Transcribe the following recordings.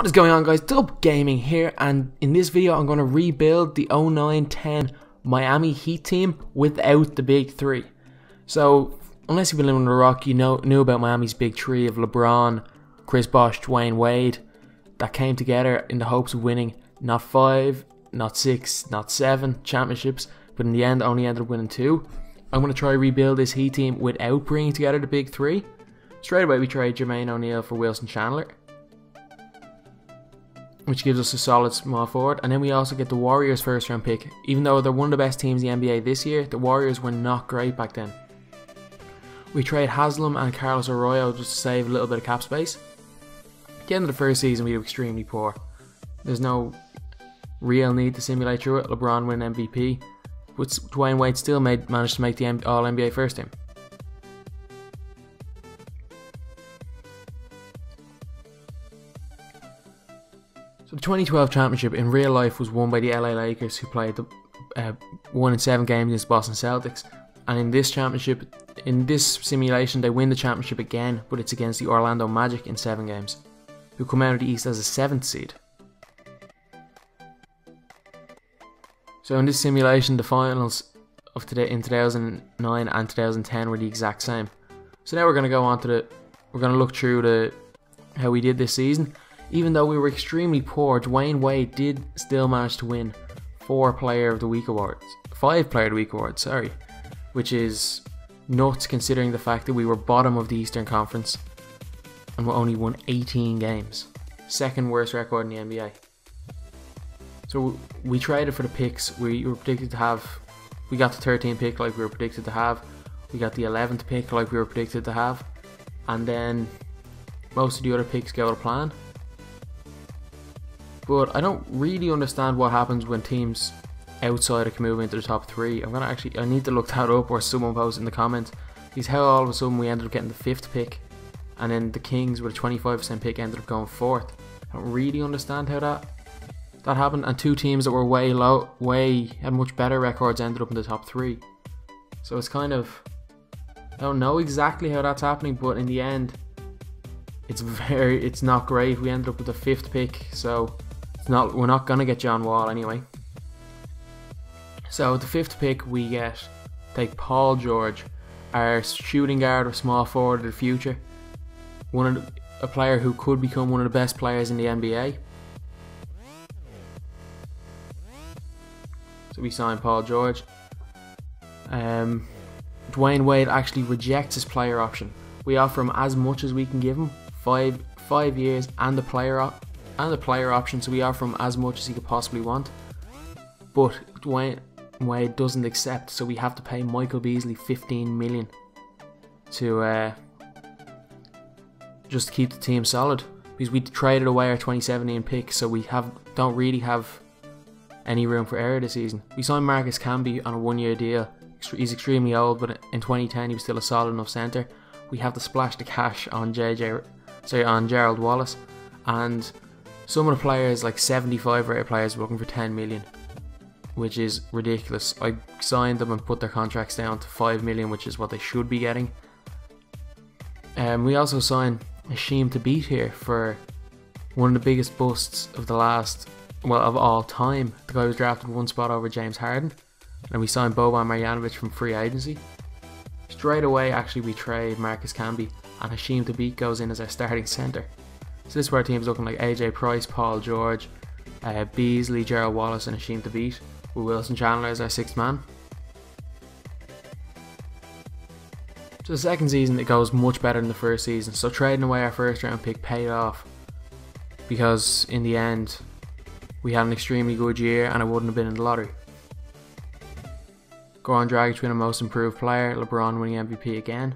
What is going on, guys? DBG Gaming here, and in this video I'm going to rebuild the 09-10 Miami Heat team without the big three. So unless you've been living under a rock, you knew about Miami's big three of LeBron, Chris Bosh, Dwyane Wade that came together in the hopes of winning not 5, not 6, not 7 championships, but in the end only ended up winning 2. I'm going to try rebuild this Heat team without bringing together the big three. Straight away we trade Jermaine O'Neal for Wilson Chandler, which gives us a solid small forward, and then we also get the Warriors first round pick. Even though they're one of the best teams in the NBA this year, the Warriors were not great back then. We trade Haslem and Carlos Arroyo just to save a little bit of cap space. At the end of the first season we do extremely poor. There's no real need to simulate through it. LeBron win MVP, but Dwyane Wade still managed to make the All-NBA first team. So the 2012 championship in real life was won by the LA Lakers, who played the 1-7 games against Boston Celtics. And in this championship, in this simulation, they win the championship again, but it's against the Orlando Magic in 7 games, who come out of the East as a 7th seed. So in this simulation, the finals of today in 2009 and 2010 were the exact same. So now we're going to go on to how we did this season. Even though we were extremely poor, Dwyane Wade did still manage to win 5 Player of the Week awards, sorry, which is nuts considering the fact that we were bottom of the Eastern Conference and we only won 18 games. Second worst record in the NBA. So we traded for the picks we were predicted to have. We got the 13th pick like we were predicted to have. We got the 11th pick like we were predicted to have. And then most of the other picks go to plan. But I don't really understand what happens when teams outside can move into the top 3. I need to look that up, or someone post in the comments. Is how all of a sudden we ended up getting the 5th pick, and then the Kings with a 25% pick ended up going 4th. I don't really understand how that happened. And two teams that were had much better records ended up in the top 3. So it's kind of, I don't know exactly how that's happening, but in the end, it's not great. We ended up with the 5th pick, so we're not gonna get John Wall anyway. So the 5th pick we take Paul George, our shooting guard or small forward of the future, a player who could become one of the best players in the NBA. So we sign Paul George. Dwyane Wade actually rejects his player option. We offer him as much as we can give him, five years and the player option. So we offer him as much as he could possibly want, but Dwyane Wade doesn't accept. So we have to pay Michael Beasley $15 million to just keep the team solid, because we traded away our 2017 pick, so we don't really have any room for error this season. We signed Marcus Camby on a 1-year deal. He's extremely old, but in 2010 he was still a solid enough centre. We have to splash the cash on Gerald Wallace, and some of the players, like 75 rated players, were looking for $10 million, which is ridiculous. I signed them and put their contracts down to $5 million, which is what they should be getting. We also signed Hasheem Thabeet here for one of the biggest busts of all time. The guy was drafted one spot over James Harden, and we signed Boban Marjanovic from free agency. Straight away, actually, we trade Marcus Camby, and Hasheem Thabeet goes in as our starting centre. So this is where our team's looking like AJ Price, Paul George, Beasley, Gerald Wallace and Hasheem Thabeet, with Wilson Chandler as our 6th man. So the second season it goes much better than the first season, so trading away our first round pick paid off, because in the end we had an extremely good year and I wouldn't have been in the lottery. Goran Dragic winning most improved player, LeBron winning MVP again.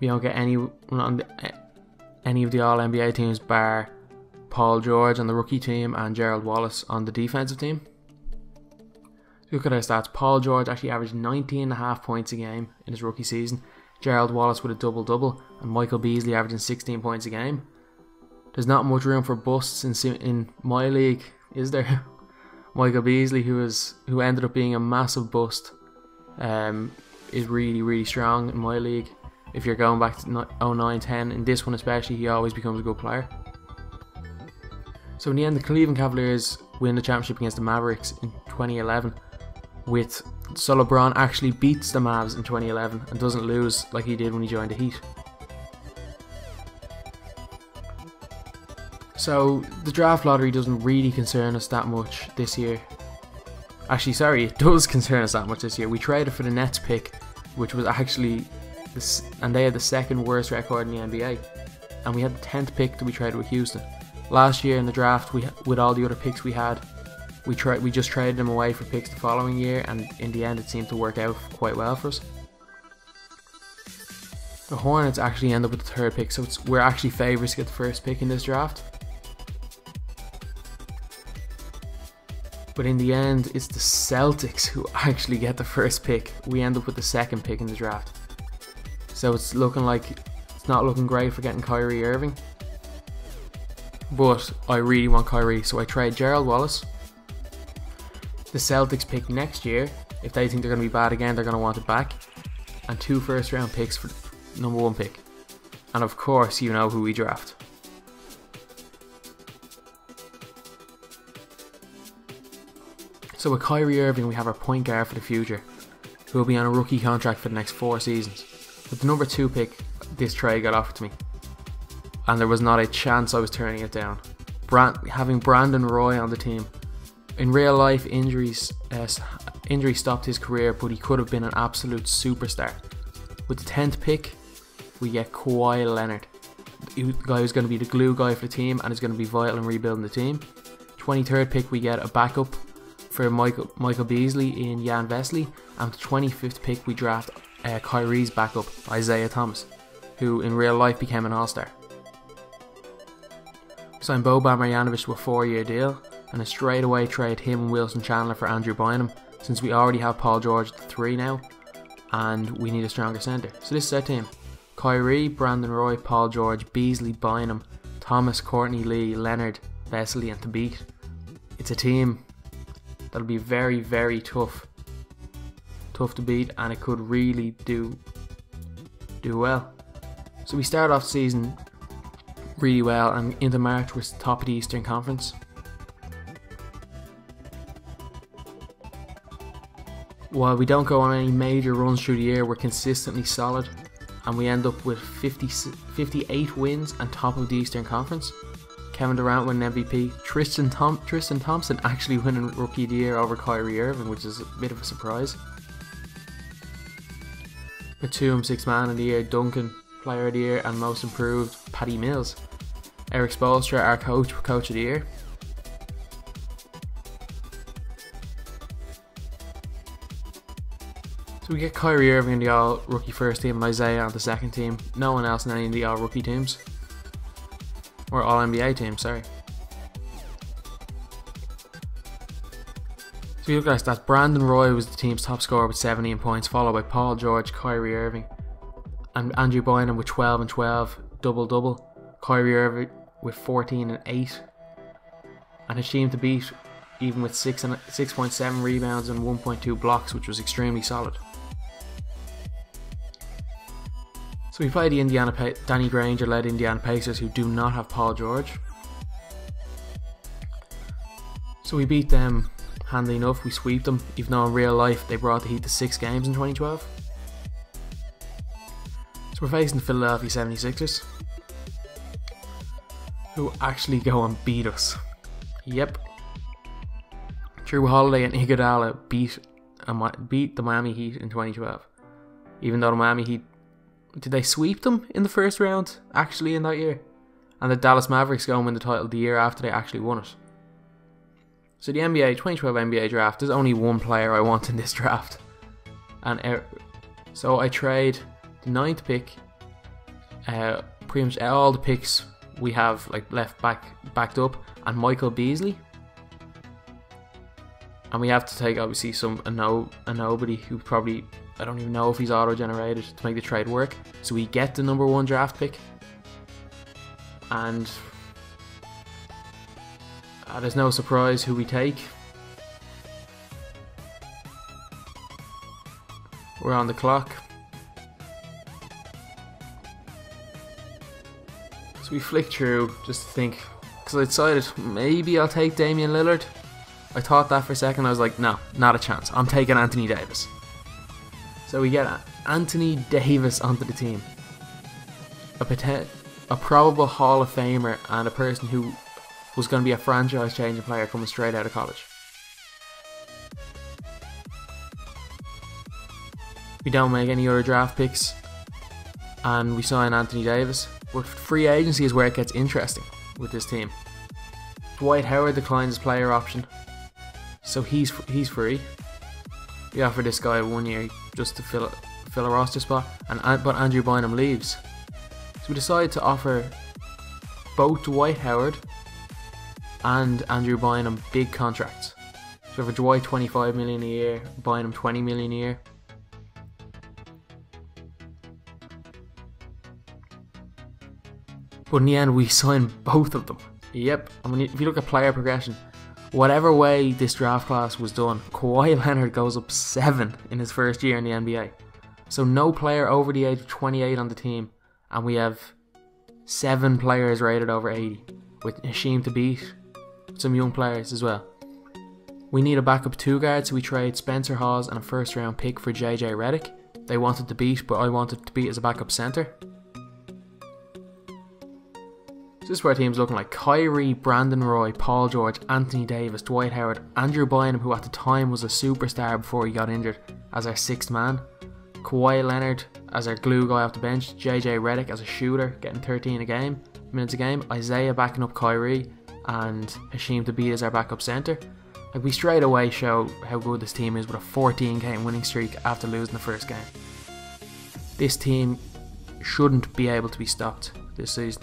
We don't get any of the All-NBA teams bar Paul George on the rookie team and Gerald Wallace on the defensive team. Look at our stats. Paul George actually averaged 19.5 points a game in his rookie season. Gerald Wallace with a double-double and Michael Beasley averaging 16 points a game. There's not much room for busts in my league, is there? Michael Beasley, who ended up being a massive bust, is really, really strong in my league. If you're going back to 09-10, in this one especially, he always becomes a good player. So in the end, the Cleveland Cavaliers win the championship against the Mavericks in 2011. So LeBron actually beats the Mavs in 2011 and doesn't lose like he did when he joined the Heat. So the draft lottery doesn't really concern us that much this year. Actually, sorry, it does concern us that much this year. We traded for the Nets pick, which was actually this, and they had the second worst record in the NBA. And we had the 10th pick that we traded with Houston. Last year in the draft, with all the other picks we had, we just traded them away for picks the following year, and in the end it seemed to work out quite well for us. The Hornets actually end up with the 3rd pick, so we're actually favourites to get the 1st pick in this draft. But in the end, it's the Celtics who actually get the 1st pick. We end up with the 2nd pick in the draft. So it's looking like it's not looking great for getting Kyrie Irving. But I really want Kyrie, so I trade Gerald Wallace. The Celtics pick next year, if they think they're going to be bad again, they're going to want it back. And 2 first round picks for the #1 pick. And of course, you know who we draft. So with Kyrie Irving, we have our point guard for the future, who will be on a rookie contract for the next 4 seasons. With the #2 pick, this trade got offered to me. And there was not a chance I was turning it down. Having Brandon Roy on the team. In real life, injury stopped his career, but he could have been an absolute superstar. With the 10th pick, we get Kawhi Leonard, the guy who's going to be the glue guy for the team and is going to be vital in rebuilding the team. 23rd pick, we get a backup for Michael Beasley in Jan Vesely, and the 25th pick, we draft Kyrie's backup, Isaiah Thomas, who in real life became an all-star. Signed Boban Marjanovic to a 4-year deal. And a straight away trade him and Wilson Chandler for Andrew Bynum, since we already have Paul George at the 3 now, and we need a stronger centre. So this is our team: Kyrie, Brandon Roy, Paul George, Beasley, Bynum, Thomas, Courtney Lee, Leonard, Vesely and Thabeet. It's a team that'll be very, very tough to beat, and it could really do well. So we start off the season really well, and into March we're top of the Eastern Conference. While we don't go on any major runs through the year, we're consistently solid, and we end up with 58 wins and top of the Eastern Conference. Kevin Durant winning MVP, Tristan Thompson actually winning Rookie of the Year over Kyrie Irving, which is a bit of a surprise. Batum, Sixth Man of the Year, Duncan, Player of the Year, and Most Improved, Patty Mills. Eric Spoelstra, our Coach of the Year. So we get Kyrie Irving in the all-rookie first team and Isaiah on the second team. No one else in any of the all-rookie teams. Or all-NBA teams, sorry. So we look at that. Brandon Roy was the team's top scorer with 17 points, followed by Paul George, Kyrie Irving, and Andrew Bynum with 12 and 12, double-double. Kyrie Irving with 14 and 8. And Hasheem Thabeet, even with 6.7 rebounds and 1.2 blocks, which was extremely solid. So we play the Danny Granger-led Indiana Pacers, who do not have Paul George. So we beat them handily enough, we sweep them, even though in real life they brought the Heat to 6 games in 2012. So we're facing the Philadelphia 76ers, who actually go and beat us. Yep. Drew Holiday and Iguodala beat the Miami Heat in 2012. Even though the Miami Heat... Did they sweep them in the first round? Actually, in that year. And the Dallas Mavericks go and win the title the year after they actually won it. So the 2012 NBA draft, there's only one player I want in this draft. And so I trade the 9th pick. Pretty much all the picks we have like left backed up. And Michael Beasley. And we have to take obviously a nobody who probably... I don't even know if he's auto-generated to make the trade work. So we get the #1 draft pick. And there's no surprise who we take. We're on the clock. So we flick through just to think, because I decided maybe I'll take Damian Lillard. I thought that for a second. I was like, no, not a chance. I'm taking Anthony Davis. So we get Anthony Davis onto the team. A probable Hall of Famer and a person who was going to be a franchise-changing player coming straight out of college. We don't make any other draft picks. And we sign Anthony Davis. But free agency is where it gets interesting with this team. Dwight Howard declines his player option, so he's free. We offer this guy 1 year just to fill a roster spot, but Andrew Bynum leaves. So we decide to offer both Dwight Howard and Andrew Bynum big contracts. So for Dwight, $25 million a year, Bynum $20 million a year. But in the end, we sign both of them. Yep, I mean, if you look at player progression, whatever way this draft class was done, Kawhi Leonard goes up 7 in his first year in the NBA. So no player over the age of 28 on the team, and we have 7 players rated over 80, with Hasheem Thabeet, some young players as well. We need a backup 2 guard, so we trade Spencer Hawes and a first round pick for JJ Redick. They wanted Thabeet, but I wanted Thabeet as a backup centre. This is where our team's looking like Kyrie, Brandon Roy, Paul George, Anthony Davis, Dwight Howard, Andrew Bynum, who at the time was a superstar before he got injured, as our 6th man. Kawhi Leonard as our glue guy off the bench. JJ Redick as a shooter, getting 13 minutes a game. Isaiah backing up Kyrie, and Hasheem Thabeet as our backup centre. Like, we straight away show how good this team is with a 14-game winning streak after losing the first game. This team shouldn't be able to be stopped this season.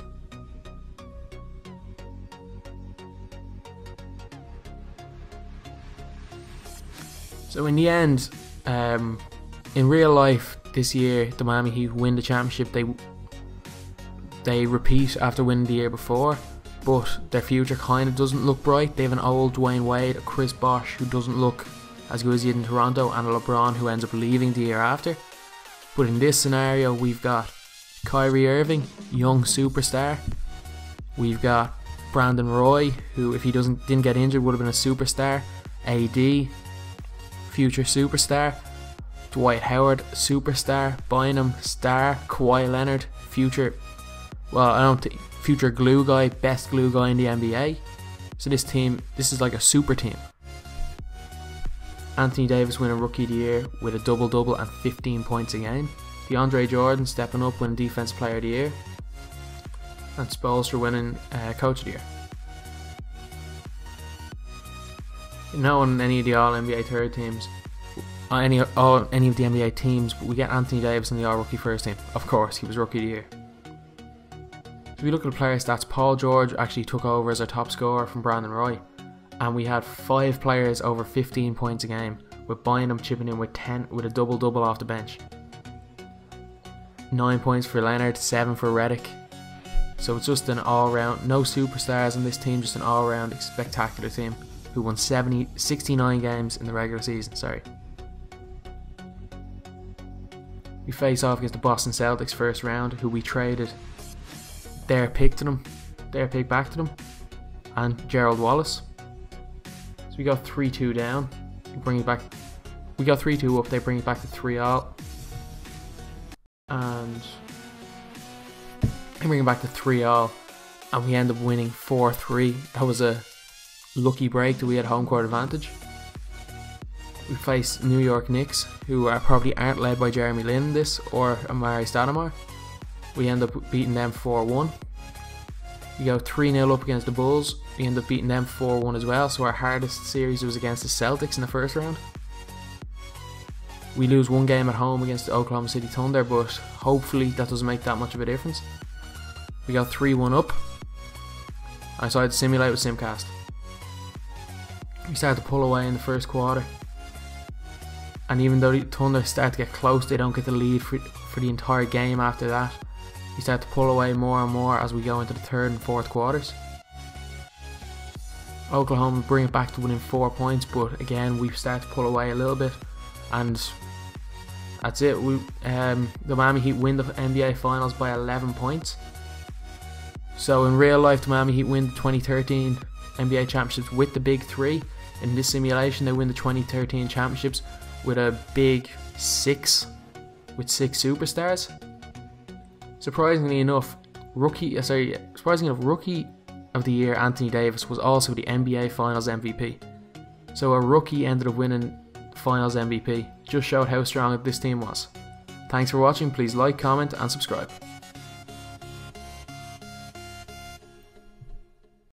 So in the end, in real life this year, the Miami Heat win the championship. They repeat after winning the year before, but their future kind of doesn't look bright. They have an old Dwyane Wade, a Chris Bosh who doesn't look as good as he did in Toronto, and a LeBron who ends up leaving the year after. But in this scenario, we've got Kyrie Irving, young superstar. We've got Brandon Roy, who if he didn't get injured would have been a superstar. AD, future superstar. Dwight Howard, superstar. Bynum, star. Kawhi Leonard, future glue guy, best glue guy in the NBA. So this team, this is like a super team. Anthony Davis winning Rookie of the Year with a double-double and 15 points a game. DeAndre Jordan stepping up, winning Defense Player of the Year. And Spoelstra winning Coach of the Year. No one in any of the All-NBA third teams, any of the NBA teams, but we get Anthony Davis in the All-Rookie first team. Of course, he was Rookie of the Year. So we look at the player stats. Paul George actually took over as our top scorer from Brandon Roy, and we had 5 players over 15 points a game, with Bynum chipping in with 10 with a double-double off the bench. 9 points for Leonard, 7 for Redick. So it's just an all-round, no superstars on this team, just an all-round spectacular team, who won 69 games in the regular season, We face off against the Boston Celtics first round, who we traded their pick back to them, and Gerald Wallace. So we got 3-2 down, we got 3-2 up, they bring it back to 3-all, and they bring it back to 3-all, and we end up winning 4-3, that was a lucky break that we had home court advantage. We face New York Knicks, who probably aren't led by Jeremy Lin this or Amari Stoudemire. We end up beating them 4-1. We go 3-0 up against the Bulls. We end up beating them 4-1 as well. So our hardest series was against the Celtics in the first round. We lose 1 game at home against the Oklahoma City Thunder, but hopefully that doesn't make that much of a difference. We go 3-1 up. I decided to simulate with Simcast. We started to pull away in the first quarter, and even though the Thunder start to get close, they don't get the lead for the entire game after that. We start to pull away more and more as we go into the third and fourth quarters. Oklahoma bring it back to within 4 points, but again we start to pull away a little bit, and that's it. The Miami Heat win the NBA Finals by 11 points. So in real life, the Miami Heat win the 2013 NBA Championships with the big three. In this simulation, they win the 2013 Championships with a big six, with six superstars. Surprisingly enough, Rookie of the Year Anthony Davis was also the NBA Finals MVP. So a rookie ended up winning Finals MVP. Just showed how strong this team was. Thanks for watching. Please like, comment and subscribe.